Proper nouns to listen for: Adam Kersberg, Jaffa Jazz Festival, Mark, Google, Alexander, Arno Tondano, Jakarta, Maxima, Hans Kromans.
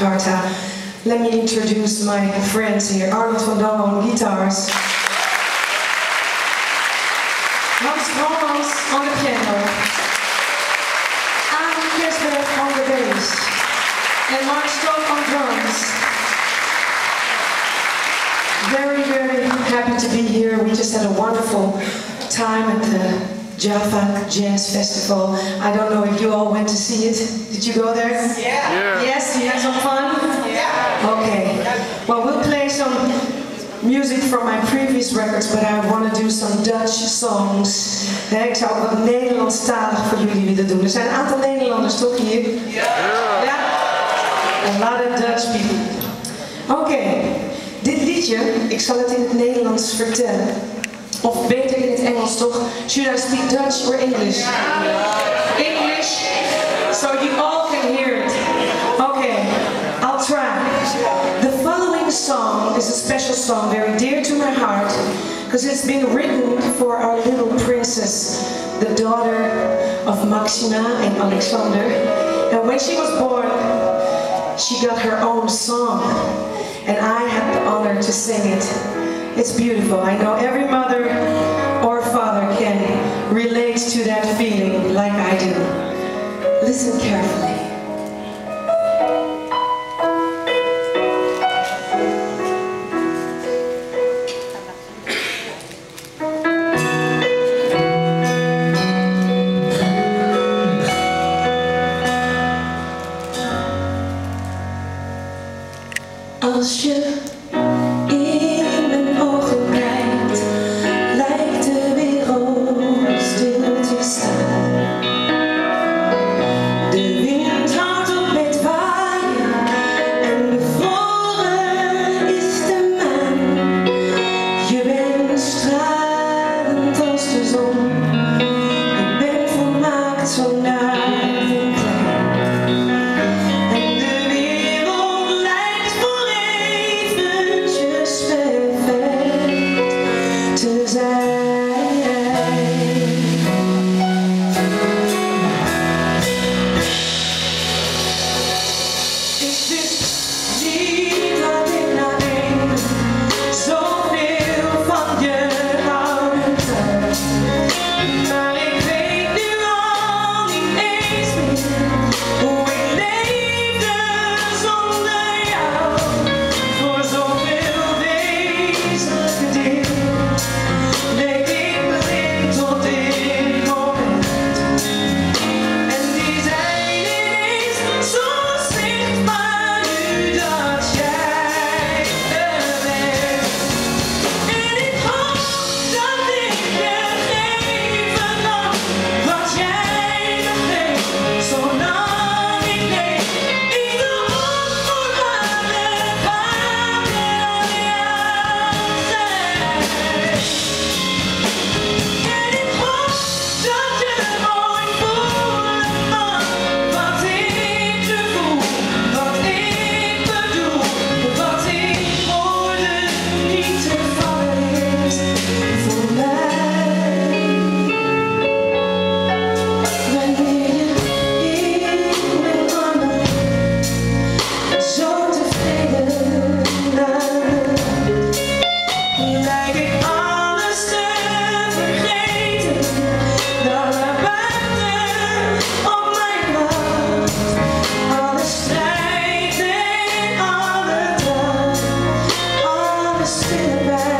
Jakarta. Let me introduce my friends here. Arno Tondano on guitars. Hans Kromans on the piano. Adam Kersberg on the bass. And Mark on drums. Very, very happy to be here. We just had a wonderful time at the Jaffa Jazz Festival. I don't know if you all went to see it. Did you go there? Yeah. Yes, you had some fun? Yeah. Okay. Well, we'll play some music from my previous records, but I want to do some Dutch songs. Ik zou ook wat Nederlandstalig voor jullie willen doen. Er zijn een aantal Nederlanders toch hier? Ja. A lot of Dutch people. Okay. Dit liedje, ik zal het in het Nederlands vertellen. Of beter in het Engels toch? Should I speak Dutch or English? Yeah. English, so you all can hear it. Okay, I'll try. The following song is a special song, very dear to my heart, because it's been written for our little princess, the daughter of Maxima and Alexander. And when she was born, she got her own song. And I had the honor to sing it. It's beautiful. I know every mother or father can relate to that feeling like I do. Listen carefully. Als je in mijn ogen kijkt, lijkt de wereld stil te staan. De wind houdt op met waaien en bevroren is de maan. Je bent stralend als de zon en bent volmaakt zo naar. Still bad.